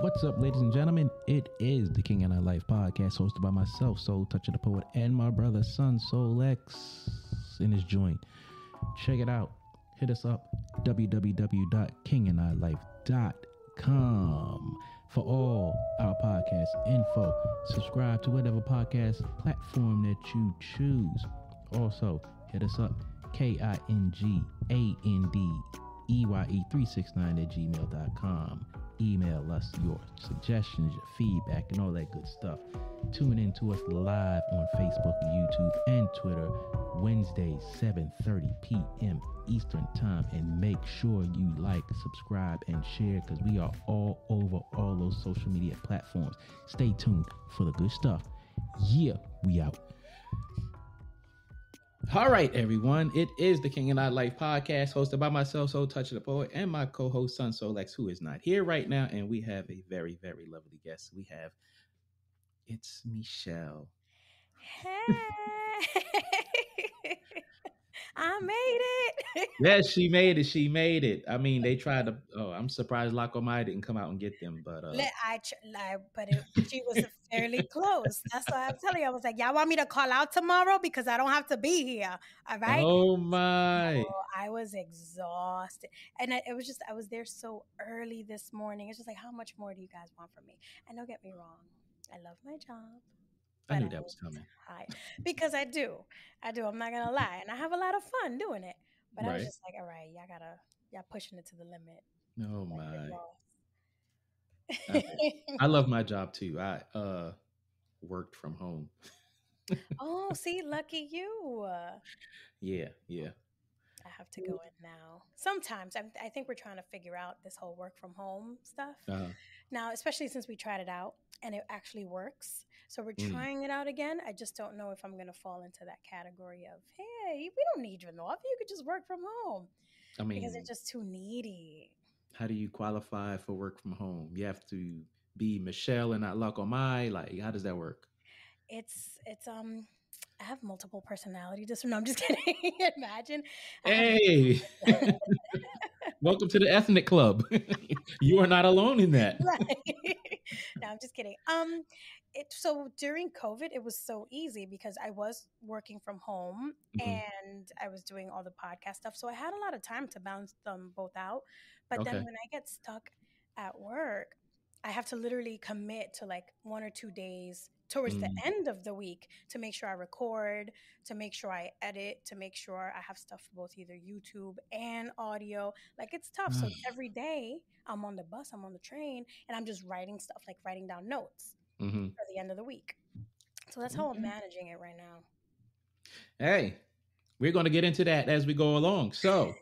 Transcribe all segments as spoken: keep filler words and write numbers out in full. What's up, ladies and gentlemen? It is the King and I Life podcast, hosted by myself, Soul Touch the Poet, and my brother, Son Soul X, in his joint. Check it out. Hit us up, w w w dot king and i life dot com, for all our podcast info. Subscribe to whatever podcast platform that you choose. Also, hit us up, king and I Life three sixty-nine at gmail dot com. Email us your suggestions, your feedback, and all that good stuff. Tune in to us live on Facebook, YouTube, and Twitter Wednesdays, seven thirty p m Eastern Time. And make sure you like, subscribe, and share, because we are all over all those social media platforms. Stay tuned for the good stuff. Yeah, we out. All right, everyone. It is the King and I Life podcast, hosted by myself, Soul Touch the Poet, and my co-host, Son Soul X, who is not here right now. And we have a very, very lovely guest. We have, it's Michelle. Hey! I made it. Yes, she made it. She made it. I mean, they tried to. Oh, I'm surprised LaComia didn't come out and get them, but uh, I, I but it, she was fairly close. That's why I'm telling you. I was like, y'all want me to call out tomorrow because I don't have to be here. All right. Oh my! So I was exhausted, and I, it was just I was there so early this morning. It's just like, how much more do you guys want from me? And don't get me wrong, I love my job. But I knew that I was coming. Tired. Because I do. I do. I'm not going to lie. And I have a lot of fun doing it. But right. I was just like, all right, y'all got to, y'all pushing it to the limit. Oh, like my. I, I love my job, too. I uh, worked from home. Oh, see, lucky you. Yeah, yeah. I have to go in now. Sometimes I, I think we're trying to figure out this whole work from home stuff. Uh-huh. Now, especially since we tried it out and it actually works. So we're mm. trying it out again. I just don't know if I'm going to fall into that category of, hey, we don't need you enough. You could just work from home. I mean, because it's just too needy. How do you qualify for work from home? You have to be Michelle and not LaComia. Like, how does that work? It's, it's, um, I have multiple personality disorder. No, I'm just kidding. Imagine. Hey, welcome to the ethnic club. You are not alone in that. Right. No, I'm just kidding. Um, it, so during COVID, it was so easy because I was working from home mm-hmm. and I was doing all the podcast stuff. So I had a lot of time to balance them both out. But okay. Then when I get stuck at work, I have to literally commit to like one or two days towards mm. the end of the week to make sure I record, to make sure I edit, to make sure I have stuff for both either YouTube and audio. Like, it's tough. So every day I'm on the bus, I'm on the train, and I'm just writing stuff, like writing down notes mm-hmm. for the end of the week. So that's how mm-hmm. I'm managing it right now. Hey, we're going to get into that as we go along. So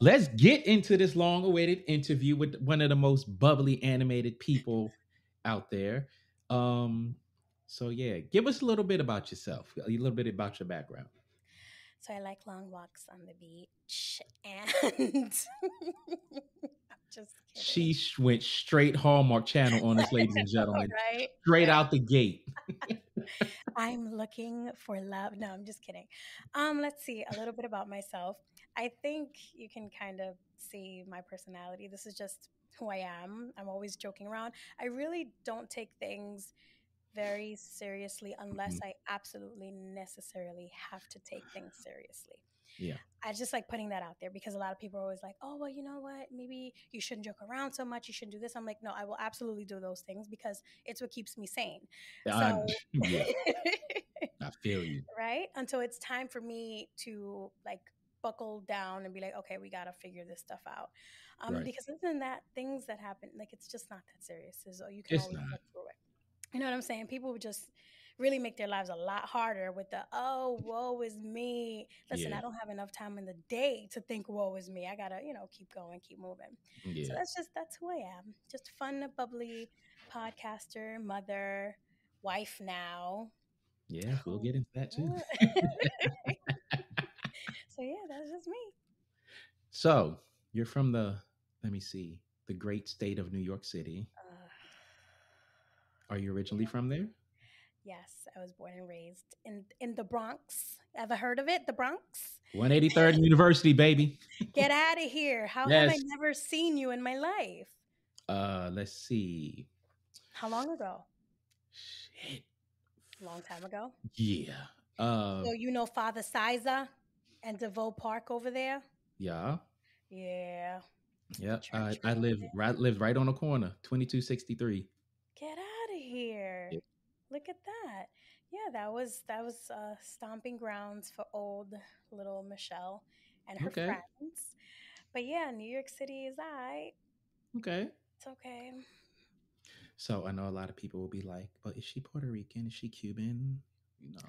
let's get into this long-awaited interview with one of the most bubbly animated people out there. Um, So, yeah, give us a little bit about yourself, a little bit about your background. So I like long walks on the beach and I'm just kidding. She went straight Hallmark Channel on us, ladies and gentlemen, right? Straight out the gate. I'm looking for love. No, I'm just kidding. Um, let's see a little bit about myself. I think you can kind of see my personality. This is just who I am. I'm always joking around. I really don't take things very seriously unless mm-hmm. I absolutely necessarily have to take things seriously. Yeah. I just like putting that out there because a lot of people are always like, oh, well, you know what? Maybe you shouldn't joke around so much. You shouldn't do this. I'm like, no, I will absolutely do those things because it's what keeps me sane. So, yeah. I feel you. Right? Until it's time for me to like buckle down and be like, okay, we got to figure this stuff out. Um, right. Because other than that, things that happen, like it's just not that serious. So you can it's always not. Look through it. You know what I'm saying? People would just really make their lives a lot harder with the, oh, woe is me. Listen, yeah. I don't have enough time in the day to think woe is me. I got to, you know, keep going, keep moving. Yeah. So that's just, that's who I am. Just fun, bubbly podcaster, mother, wife now. Yeah, we'll get into that too. So yeah, that's just me. So you're from the, let me see, the great state of New York City. Uh, Are you originally from there? Yes, I was born and raised in, in the Bronx. Ever heard of it? The Bronx? one eighty-third University, baby. Get out of here. How yes. have I never seen you in my life? Uh, let's see. How long ago? Shit. Long time ago? Yeah. Uh, so you know Father Siza and DeVoe Park over there? Yeah. Yeah. Yeah. I, I live right, live right on the corner, twenty-two sixty-three. Get out of here. Yeah. Look at that. Yeah, that was that was uh, stomping grounds for old little Michelle and her okay. friends. But yeah, New York City is all right. Okay. It's okay. So I know a lot of people will be like, but is she Puerto Rican? Is she Cuban? You know.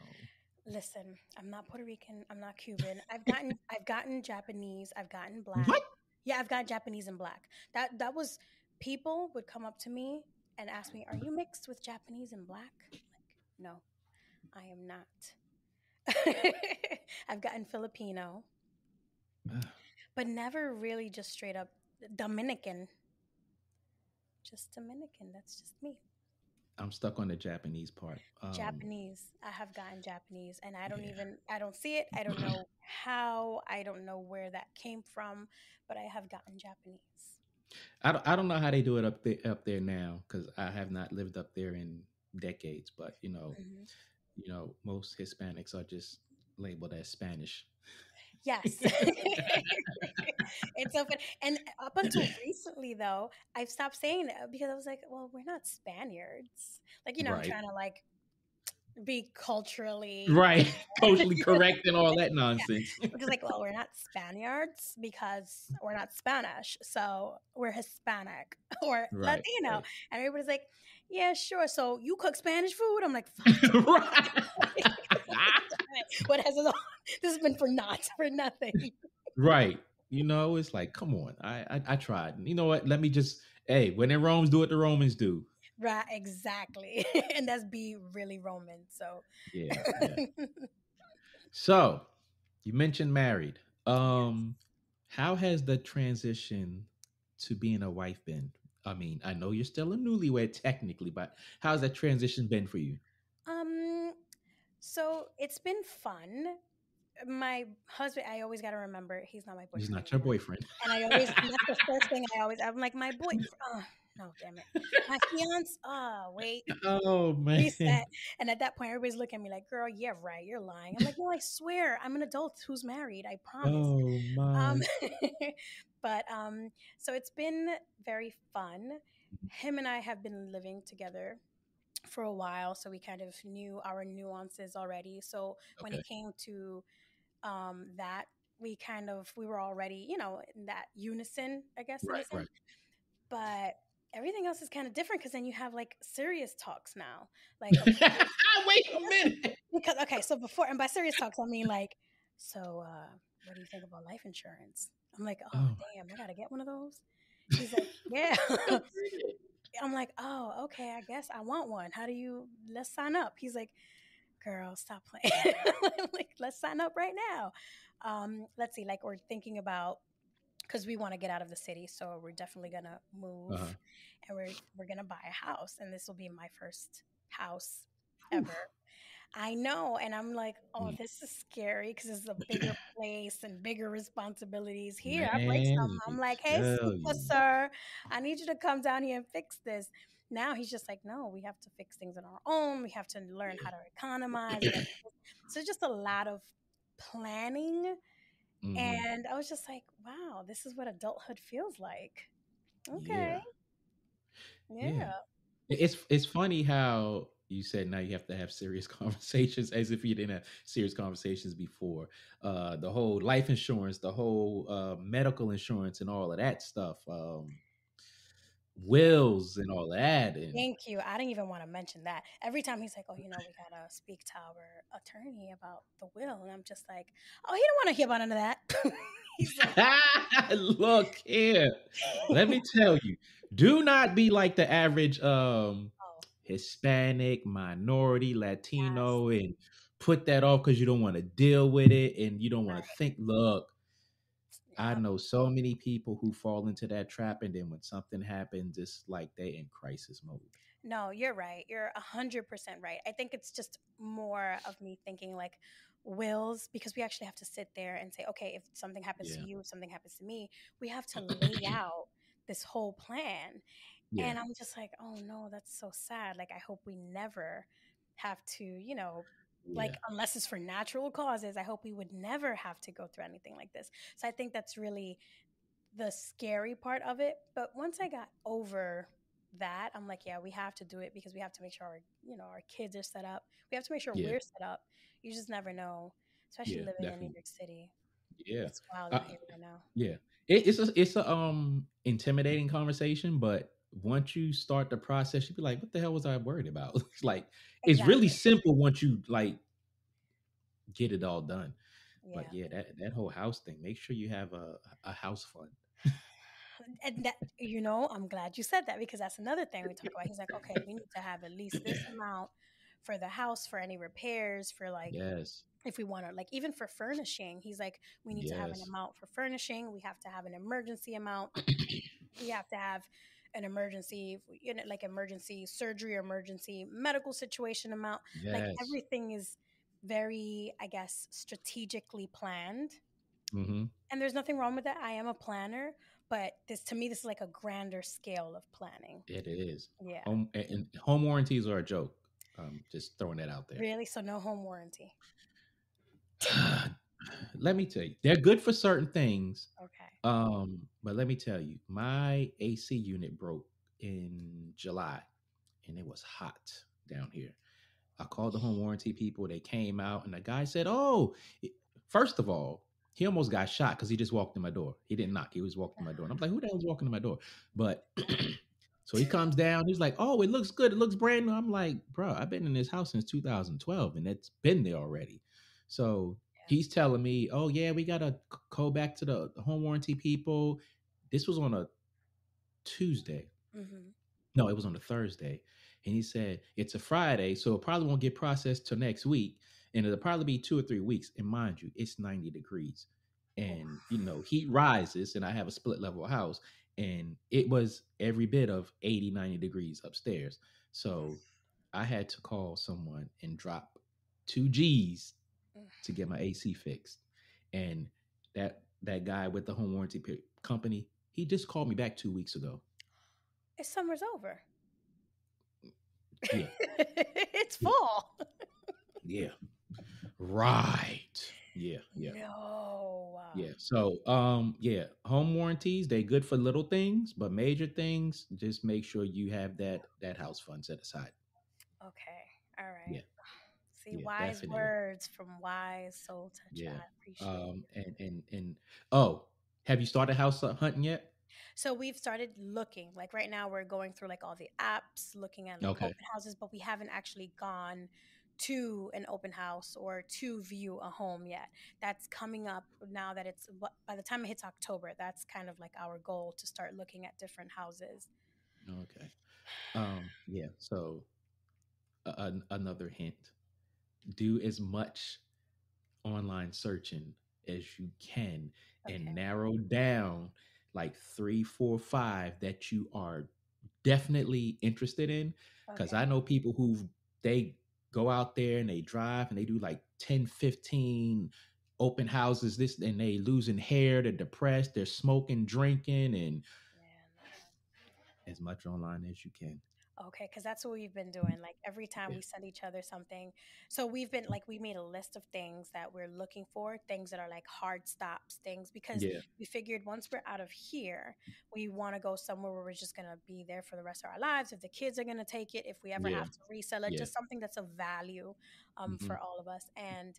Listen, I'm not Puerto Rican. I'm not Cuban. I've gotten I've gotten Japanese. I've gotten black. What? Yeah, I've got Japanese and black. That that was people would come up to me and ask me, are you mixed with Japanese and black? Like, no, I am not. I've gotten Filipino, uh, but never really just straight up Dominican. Just Dominican. That's just me. I'm stuck on the Japanese part. Um, Japanese. I have gotten Japanese, and I don't yeah. even, I don't see it. I don't know how. I don't know where that came from, but I have gotten Japanese. I don't, I don't know how they do it up there, up there now, because I have not lived up there in decades. But, you know, mm-hmm. you know, most Hispanics are just labeled as Spanish. Yes. It's so funny. And up until recently, though, I've stopped saying that because I was like, well, we're not Spaniards. Like, you know, right. I'm trying to, like, be culturally right culturally correct and all that nonsense. Yeah. Because like, well, we're not Spaniards because we're not Spanish, so we're Hispanic or right, Latino. Right. And everybody's like, yeah, sure, so you cook Spanish food? I'm like, fuck. Right. What has this, this has been for naught, for nothing. Right. You know, it's like, come on. I, I I tried. You know what? Let me just hey, when in Rome, do what the Romans do. Right, exactly. And that's be really Roman, so. Yeah. yeah. So, you mentioned married. Um, how has the transition to being a wife been? I mean, I know you're still a newlywed technically, but how's that transition been for you? Um, so it's been fun. My husband, I always got to remember, he's not my boyfriend. He's not your boyfriend. And I always, and that's the first thing I always, I'm like, my boyfriend. Oh. No, damn it. My fiance, oh, wait. Oh, man. Reset. And at that point, everybody's looking at me like, girl, yeah, right, you're lying. I'm like, no, I swear, I'm an adult who's married. I promise. Oh, my. Um, but um, so it's been very fun. Him and I have been living together for a while, so we kind of knew our nuances already. So okay. when it came to um, that, we kind of, we were already, you know, in that unison, I guess. Right, right. But everything else is kind of different because then you have like serious talks now. Like, okay, wait a minute. Because okay, so before and by serious talks I mean like, so uh, what do you think about life insurance? I'm like, oh, oh damn, I gotta get one of those. He's like, yeah. I'm like, oh, okay, I guess I want one. How do you? Let's sign up. He's like, girl, stop playing. I'm like, let's sign up right now. Um, let's see, like we're thinking about. Because we want to get out of the city, so we're definitely gonna move, uh-huh. and we're we're gonna buy a house, and this will be my first house ever. I know, and I'm like, oh, this is scary because it's a bigger place and bigger responsibilities here. Man, I'm like, some, I'm like, hey, super, sir, I need you to come down here and fix this. Now he's just like, no, we have to fix things on our own. We have to learn how to economize. So just a lot of planning. Mm-hmm. And I was just like, wow, this is what adulthood feels like. Okay. Yeah. yeah. yeah. It's it's funny how you said now you have to have serious conversations as if you didn't have serious conversations before. Uh, the whole life insurance, the whole uh, medical insurance and all of that stuff. Um, wills and all that. And thank you. I didn't even want to mention that. Every time he's like, oh, you know, we got to speak to our attorney about the will. And I'm just like, oh, he don't want to hear about none of that. He's like, look here. Let me tell you, do not be like the average um, oh. Hispanic, minority, Latino, yes. and put that off because you don't want to deal with it and you don't want right. to think, look, I know so many people who fall into that trap, and then when something happens, it's like they in crisis mode. No, you're right. You're one hundred percent right. I think it's just more of me thinking like wills, because we actually have to sit there and say, okay, if something happens yeah. to you, if something happens to me, we have to lay out this whole plan. Yeah. And I'm just like, oh no, that's so sad. Like, I hope we never have to, you know, like, yeah. unless it's for natural causes, I hope we would never have to go through anything like this. So I think that's really the scary part of it. But once I got over that, I'm like, yeah, we have to do it because we have to make sure our, you know, our kids are set up. We have to make sure yeah. we're set up. You just never know, especially yeah, living definitely. in New York City. Yeah. It's wild out here right now. Yeah. It, it's a, it's a um intimidating conversation, but once you start the process, you'd be like, what the hell was I worried about? It's like, exactly. it's really simple once you like get it all done. Yeah. But yeah, that, that whole house thing, make sure you have a, a house fund. And that, you know, I'm glad you said that, because that's another thing we talk about. He's like, okay, we need to have at least this amount for the house, for any repairs, for like, yes. if we want to, like, even for furnishing, he's like, we need yes. to have an amount for furnishing. We have to have an emergency amount. We have to have an emergency, you know, like emergency surgery, emergency medical situation amount. Yes. Like, everything is very, I guess, strategically planned. Mm-hmm. And there's nothing wrong with that. I am a planner, but this, to me, this is like a grander scale of planning. It is. Yeah. Home, and home warranties are a joke. Um, just throwing that out there. Really? So no home warranty? Let me tell you, they're good for certain things. Okay. Um, but let me tell you, my A C unit broke in July and it was hot down here. I called the home warranty people. They came out and the guy said, oh, first of all, he almost got shot because he just walked in my door. He didn't knock. He was walking in my door. And I'm like, who the hell's walking in my door? But so he comes down. He's like, oh, it looks good. It looks brand new. I'm like, bro, I've been in this house since two thousand twelve and it's been there already. So yeah. he's telling me, oh, yeah, we got to go back to the home warranty people. This was on a Tuesday. Mm-hmm. No, it was on a Thursday. And he said, it's a Friday, so it probably won't get processed till next week. And it'll probably be two or three weeks. And mind you, it's ninety degrees. And, you know, heat rises, and I have a split level house. And it was every bit of eighty, ninety degrees upstairs. So I had to call someone and drop two G's to get my A C fixed. And that that guy with the home warranty company, he just called me back two weeks ago. It's summer's over. Yeah. It's fall. Yeah. Right. Yeah. Yeah. No. Wow. Yeah. So, um, yeah, home warranties, they're good for little things, but major things, just make sure you have that, that house fund set aside. Okay. All right. Yeah. See, yeah, wise definitely. words from wise Soul Touch. Yeah. I appreciate um, it. And, and, and, oh, have you started house hunting yet? So we've started looking, like right now we're going through like all the apps, looking at like okay. open houses, but we haven't actually gone to an open house or to view a home yet. That's coming up now that it's, by the time it hits October, that's kind of like our goal, to start looking at different houses. Okay. Um, yeah. So uh, another hint, do as much online searching as you can okay. and narrow down like three, four, five that you are definitely interested in. Because okay. I know people who they go out there and they drive and they do like ten, fifteen open houses, this, and they losing hair, they're depressed, they're smoking, drinking, and yeah, as much online as you can. Okay, because that's what we've been doing. Like every time yeah. we send each other something. So we've been like, we made a list of things that we're looking for, things that are like hard stops, things, because yeah. we figured once we're out of here, we want to go somewhere where we're just going to be there for the rest of our lives. If the kids are going to take it, if we ever yeah. have to resell it, yeah. just something that's of value um, mm-hmm. for all of us. And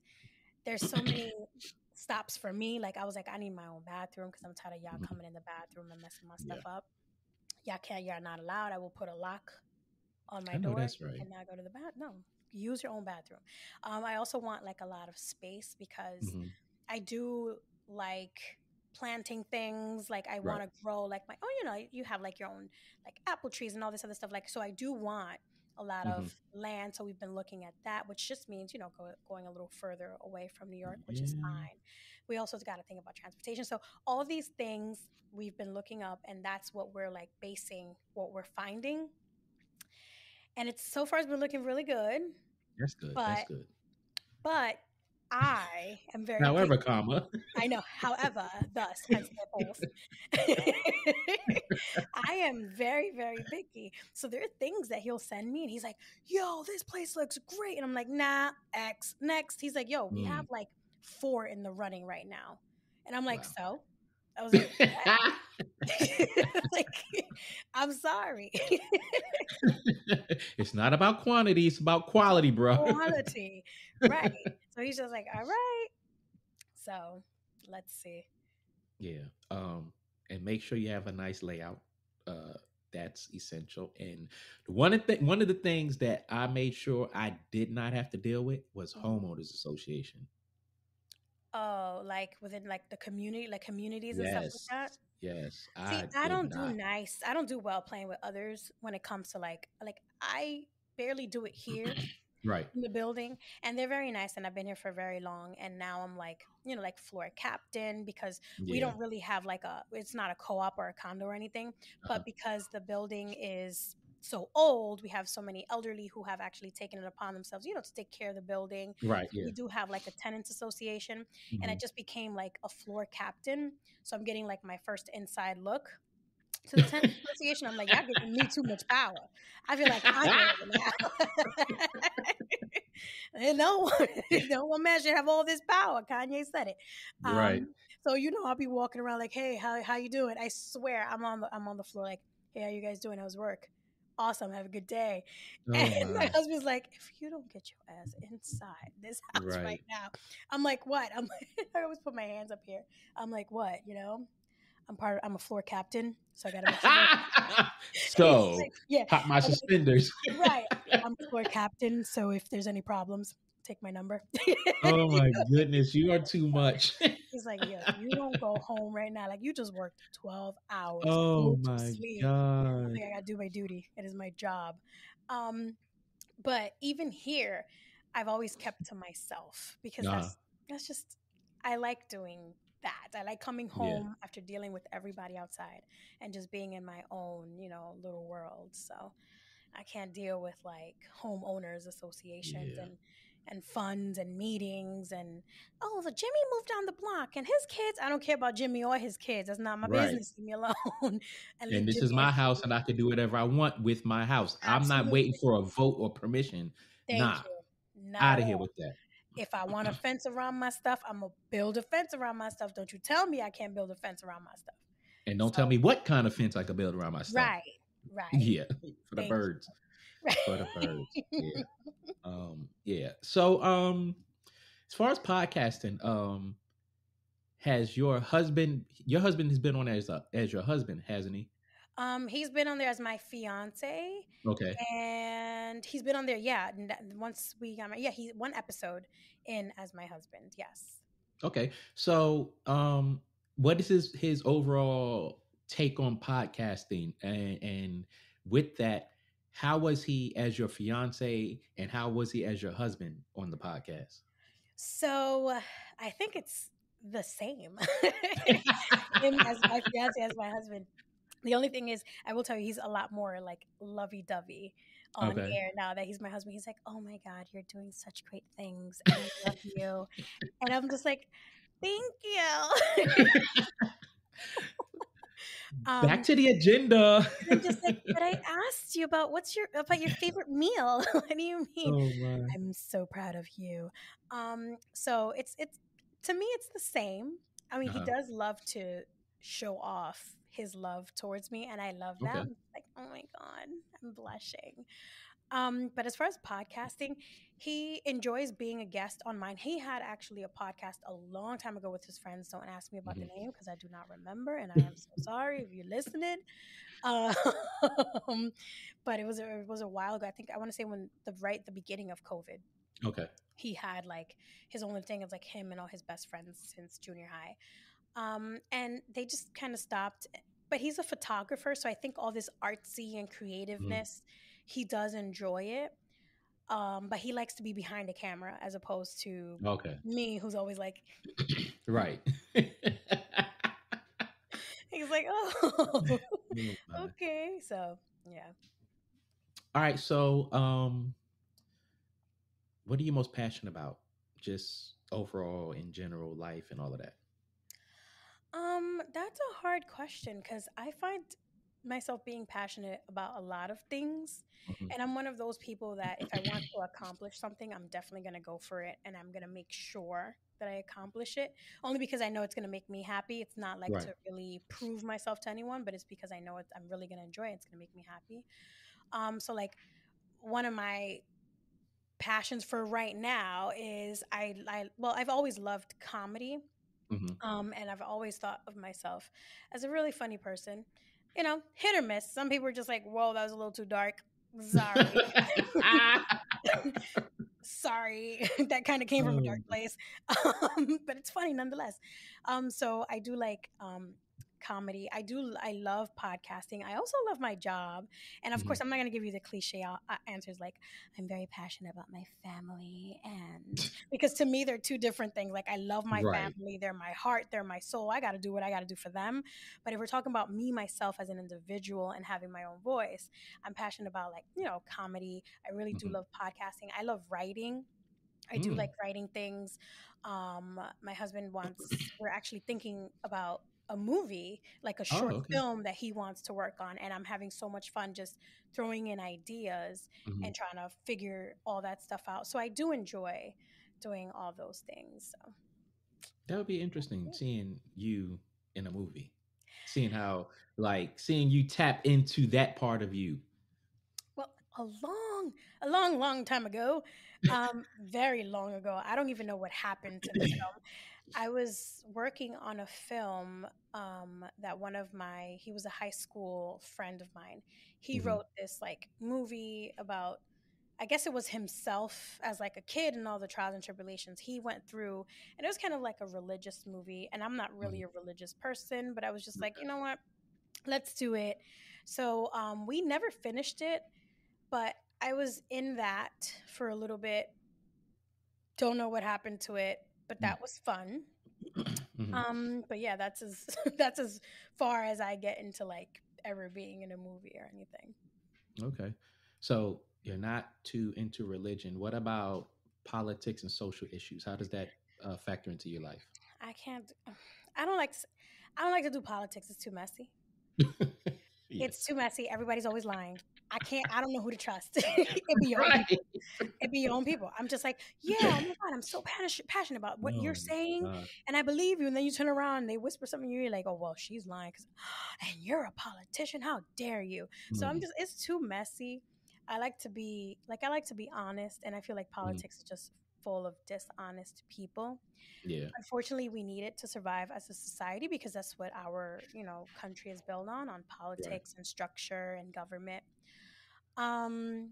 there's so many stops for me. Like I was like, I need my own bathroom because I'm tired of y'all mm-hmm. coming in the bathroom and messing my stuff yeah. up. Y'all can't, y'all not allowed. I will put a lock on my door right. and I go to the bath. No, use your own bathroom. Um, I also want like a lot of space because mm-hmm. I do like planting things. Like I right. want to grow like my, oh, you know, you have like your own like apple trees and all this other stuff. Like, so I do want a lot mm-hmm. of land. So we've been looking at that, which just means, you know, go, going a little further away from New York, which yeah. is fine. We also got to think about transportation. So all of these things we've been looking up, and that's what we're like basing what we're finding. and it's so far it's been looking really good. That's good. But, That's good. But I am very. However, picky. comma. I know. However, thus has I am very, very picky. So there are things that he'll send me, and he's like, "Yo, this place looks great," and I'm like, "Nah, X next." He's like, "Yo, we mm. have like four in the running right now," and I'm like, wow. "So." I was like, like I'm sorry. It's not about quantity. It's about quality, bro. Quality. Right. So he's just like, all right. So let's see. Yeah. Um, and make sure you have a nice layout. Uh, that's essential. And one of the, one of the things that I made sure I did not have to deal with was homeowners association. Oh, like within like the community, like communities and yes. stuff like that. Yes. I See, I don't not. do nice. I don't do well playing with others when it comes to like, like I barely do it here right. in the building, and they're very nice. And I've been here for very long. And now I'm like, you know, like floor captain, because yeah. we don't really have like a, it's not a co-op or a condo or anything, uh-huh. but because the building is so old, we have so many elderly who have actually taken it upon themselves, you know, to take care of the building. Right. Yeah. We do have like a tenants association, mm-hmm. and I just became like a floor captain. So I'm getting like my first inside look to the tenants association. I'm like, y'all giving me too much power. I feel like I'm now. no, no one man should have all this power. Kanye said it. Um, right. So you know, I'll be walking around like, hey, how how you doing? I swear, I'm on the I'm on the floor like, hey, how you guys doing? How's work? Awesome, have a good day. Oh, and my wow. husband's like, if you don't get your ass inside this house right, right now, I'm like, what? I'm like, I always put my hands up here. I'm like, what? You know, I'm part of, I'm a floor captain, so I gotta make sure. So like, yeah, pop my I'm suspenders. Like, right, I'm a floor captain, so if there's any problems, take my number. Oh my goodness, you are too much. He's like, yo, you don't go home right now. Like, you just worked twelve hours. Oh my sleep. God. I think I gotta do my duty. It is my job. Um, but even here, I've always kept to myself because uh-huh. that's that's just I like doing that. I like coming home yeah. after dealing with everybody outside and just being in my own, you know, little world. So I can't deal with like homeowners associations yeah. and and funds and meetings and, oh, so Jimmy moved down the block and his kids, I don't care about Jimmy or his kids. That's not my right. business. Leave me alone. and, and this Jimmy is my house and I can do whatever I want with my house. Absolutely. I'm not waiting for a vote or permission. Thank nah, you. Not out of here with that. If I want a fence around my stuff, I'm going to build a fence around my stuff. Don't you tell me I can't build a fence around my stuff. And don't so, tell me what kind of fence I can build around my stuff. Right, right. Yeah, for the Thank birds. You. Right. For the birds. Yeah. Um, yeah. So, um, as far as podcasting, um, has your husband, your husband has been on as a, as your husband, hasn't he? Um, he's been on there as my fiance. Okay. And he's been on there. Yeah. Once we got married, yeah, he one episode in as my husband. Yes. Okay. So, um, what is his, his overall take on podcasting? And, and with that, how was he as your fiance and how was he as your husband on the podcast? So I think it's the same. Him as my fiance, as my husband. The only thing is, I will tell you, he's a lot more like lovey-dovey on okay. air now that he's my husband. He's like, oh my God, you're doing such great things. I love you. And I'm just like, thank you. Um, Back to the agenda. I'm just like, but I asked you about what's your about your favorite meal. What do you mean? Oh, wow. I'm so proud of you. Um, so it's it's to me it's the same. I mean, uh-huh. he does love to show off his love towards me, and I love that. Okay. Like, oh my God, I'm blushing. Um, but as far as podcasting, he enjoys being a guest on mine. He had actually a podcast a long time ago with his friends. Don't ask me about mm-hmm. the name because I do not remember, and I am so sorry if you're listening. Um, but it was a, it was a while ago. I think I want to say when the right the beginning of COVID. Okay. He had like his only thing is like him and all his best friends since junior high, um, and they just kind of stopped. But he's a photographer, so I think all this artsy and creativeness. Mm. He does enjoy it, um, but he likes to be behind the camera as opposed to okay. me, who's always like, right. He's like, oh, okay. So, yeah. All right. So um, what are you most passionate about? Just overall in general life and all of that? Um, that's a hard question because I find myself being passionate about a lot of things. Mm-hmm. And I'm one of those people that if I want to accomplish something, I'm definitely going to go for it. And I'm going to make sure that I accomplish it only because I know it's going to make me happy. It's not like right. to really prove myself to anyone, but it's because I know it, I'm really going to enjoy it. It's going to make me happy. Um, so like one of my passions for right now is I, I well, I've always loved comedy. Mm-hmm. Um, and I've always thought of myself as a really funny person. You know, hit or miss. Some people are just like, whoa, that was a little too dark. Sorry. Sorry. That kind of came from a dark place. Um, but it's funny nonetheless. Um, so I do like um, comedy. I do. I love podcasting. I also love my job. And of mm-hmm. course, I'm not going to give you the cliche answers like I'm very passionate about my family. And because to me, they're two different things. Like I love my right. family. They're my heart. They're my soul. I got to do what I got to do for them. But if we're talking about me, myself as an individual and having my own voice, I'm passionate about like, you know, comedy. I really mm-hmm. do love podcasting. I love writing. I do mm. like writing things. Um, my husband wants, we're actually thinking about a movie, like a short oh, okay. film that he wants to work on. And I'm having so much fun just throwing in ideas mm-hmm. and trying to figure all that stuff out. So I do enjoy doing all those things. So. That would be interesting yeah. seeing you in a movie, seeing how, like seeing you tap into that part of you. Well, a long, a long, long time ago, um, very long ago, I don't even know what happened to the film. I was working on a film um, that one of my, he was a high school friend of mine. He mm-hmm. wrote this like movie about, I guess it was himself as like a kid and all the trials and tribulations he went through. And it was kind of like a religious movie. And I'm not really mm-hmm. a religious person, but I was just like, you know what, let's do it. So um, we never finished it, but I was in that for a little bit. Don't know what happened to it. But that was fun. Mm-hmm. Um, but yeah, that's as that's as far as I get into like ever being in a movie or anything. Okay. So you're not too into religion. What about politics and social issues? How does that uh, factor into your life? I can't, I don't like, I don't like to do politics. It's too messy. Yes. It's too messy. Everybody's always lying. I can't, I don't know who to trust. It'd be your right. own people. It'd be your own people. I'm just like, yeah, oh my God, I'm so passionate, passionate about what oh you're saying. God. And I believe you. And then you turn around and they whisper something and you're like, oh, well, she's lying. Cause, and you're a politician. How dare you? Mm. So I'm just, it's too messy. I like to be like, I like to be honest. And I feel like politics mm. is just full of dishonest people. Yeah. Unfortunately, we need it to survive as a society because that's what our, you know, country is built on, on politics right. and structure and government. Um,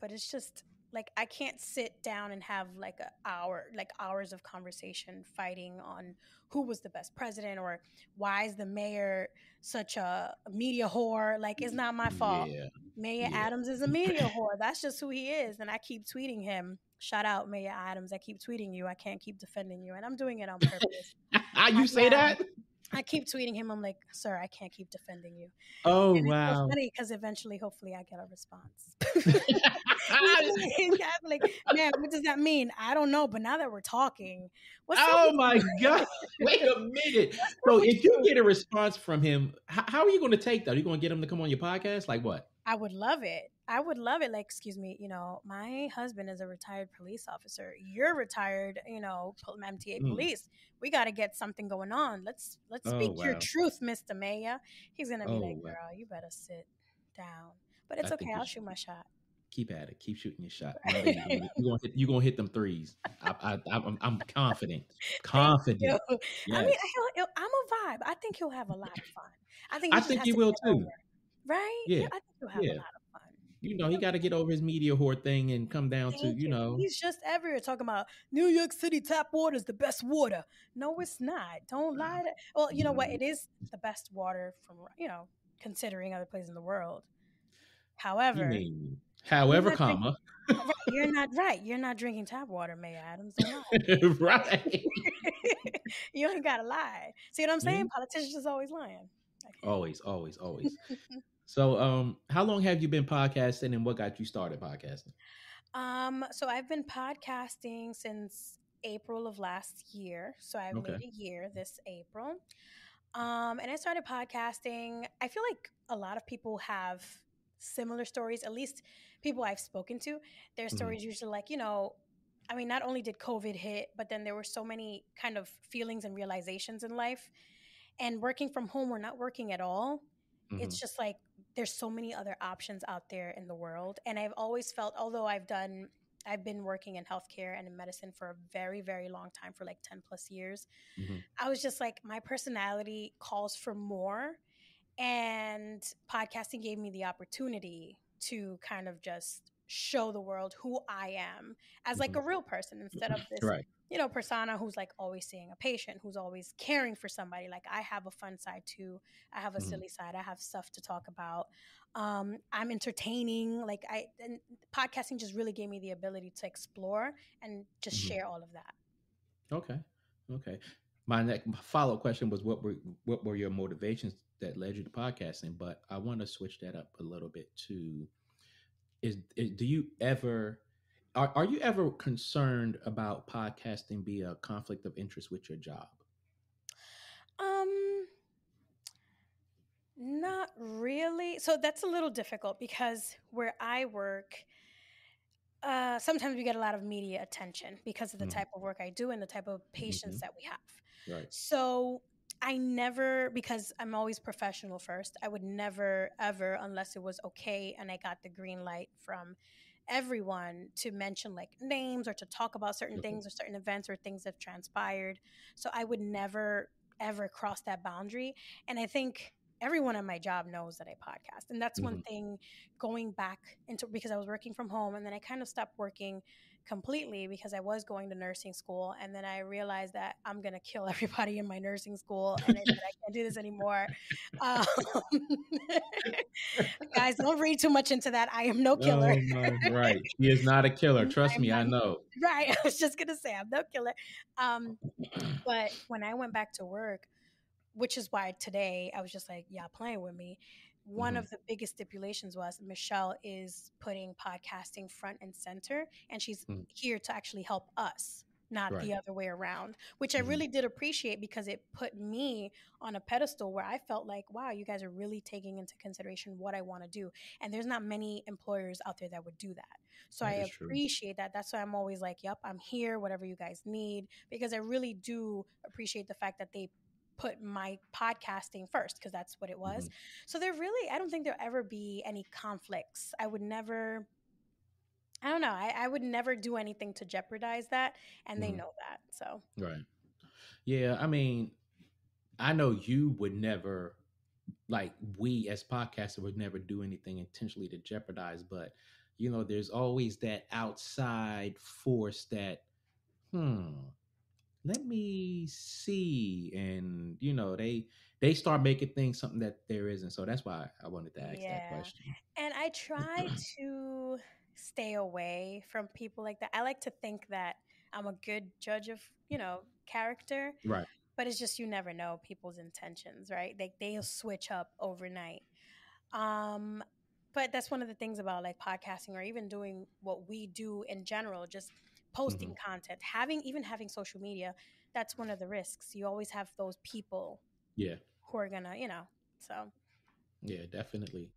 but it's just like, I can't sit down and have like an hour, like hours of conversation fighting on who was the best president or why is the mayor such a media whore? Like, it's not my fault. Yeah. Mayor yeah. Adams is a media whore. That's just who he is. And I keep tweeting him. Shout out, Mayor Adams. I keep tweeting you. I can't keep defending you. And I'm doing it on purpose. you I, say that? I keep tweeting him. I'm like, sir, I can't keep defending you. Oh, and wow. It's funny because eventually, hopefully, I get a response. I'm like, man, what does that mean? I don't know. But now that we're talking. What's oh, my God. Wait a minute. So if you get a response from him, how are you going to take that? Are you going to get him to come on your podcast? Like what? I would love it. I would love it. Like, excuse me, you know, my husband is a retired police officer. You're retired, you know, M T A police. Mm. We got to get something going on. Let's let's oh, speak wow. your truth, Mister Mayor. He's going to be oh, like, wow. girl, you better sit down. But it's I okay. I'll shoot my shot. Keep at it. Keep shooting your shot. You're going to hit them threes. I, I, I'm, I'm confident. Confident. Yes. I mean, he'll, he'll, I'm a vibe. I think he'll have a lot of fun. I think he, I think he will too. Over. Right? Yeah. yeah. I think he'll have yeah. a lot of fun. You know, he got to get over his media whore thing and come down Thank to, you, you know. He's just everywhere talking about New York City tap water is the best water. No, it's not. Don't lie to. Well, you know what? It is the best water from, you know, considering other places in the world. However. You mean, however, you're comma. Drinking, you're not right. You're not drinking tap water, Mayor Adams. Right. You ain't got to lie. See what I'm saying? Mm-hmm. Politicians is always lying. Always, always, always. So um, how long have you been podcasting, and what got you started podcasting? Um, so I've been podcasting since April of last year. So I okay. made a year this April. Um, and I started podcasting. I feel like a lot of people have similar stories, at least people I've spoken to. Their stories mm-hmm. usually like, you know, I mean, not only did COVID hit, but then there were so many kind of feelings and realizations in life. And working from home or not working at all, mm-hmm. it's just like there's so many other options out there in the world. And I've always felt, although I've done, I've been working in healthcare and in medicine for a very, very long time, for like ten plus years. Mm-hmm. I was just like, my personality calls for more. And podcasting gave me the opportunity to kind of just show the world who I am as like a real person, instead of this, right. you know, persona who's like always seeing a patient, who's always caring for somebody. Like, I have a fun side too. I have a mm-hmm. silly side. I have stuff to talk about. Um, I'm entertaining. Like I, and podcasting just really gave me the ability to explore and just mm-hmm. share all of that. Okay. Okay. My next follow-up question was, what were, what were your motivations that led you to podcasting? But I want to switch that up a little bit to, Is, is do you ever are, are you ever concerned about podcasting be a conflict of interest with your job? Um, not really. So that's a little difficult because where I work, uh, sometimes we get a lot of media attention because of the mm-hmm. type of work I do and the type of patients mm-hmm. that we have. Right. So I never, because I'm always professional first, I would never, ever, unless it was okay and I got the green light from everyone, to mention like names or to talk about certain okay. things or certain events or things that have transpired. So I would never, ever cross that boundary. And I think everyone at my job knows that I podcast. And that's mm-hmm. one thing, going back into, because I was working from home and then I kind of stopped working completely because I was going to nursing school. And then I realized that I'm going to kill everybody in my nursing school. And I said, I can't do this anymore. Um, guys, don't read too much into that. I am no killer. No, no, right. She is not a killer. Trust I'm me. Not, I know. Right. I was just going to say, I'm no killer. Um, but when I went back to work, which is why today I was just like, yeah, playing with me. One mm-hmm. of the biggest stipulations was Michelle is putting podcasting front and center, and she's mm-hmm. here to actually help us, not right. the other way around, which mm-hmm. I really did appreciate because it put me on a pedestal where I felt like, wow, you guys are really taking into consideration what I want to do. And there's not many employers out there that would do that. So that I appreciate true. that. That's why I'm always like, yep, I'm here, whatever you guys need, because I really do appreciate the fact that they put my podcasting first, because that's what it was. Mm-hmm. So there really, I don't think there'll ever be any conflicts. I would never, I don't know. I, I would never do anything to jeopardize that. And mm-hmm. they know that. So, right. Yeah. I mean, I know you would never, like we as podcasters would never do anything intentionally to jeopardize, but you know, there's always that outside force that, hmm, let me see. And, you know, they they start making things something that there isn't. So that's why I wanted to ask yeah. that question. And I try to stay away from people like that. I like to think that I'm a good judge of, you know, character. Right. But it's just, you never know people's intentions, right? Like they, they'll switch up overnight. Um, but that's one of the things about like podcasting or even doing what we do in general, just posting mm-hmm. content, having even having social media, that's one of the risks. You always have those people yeah. who are gonna, you know, so. Yeah, definitely.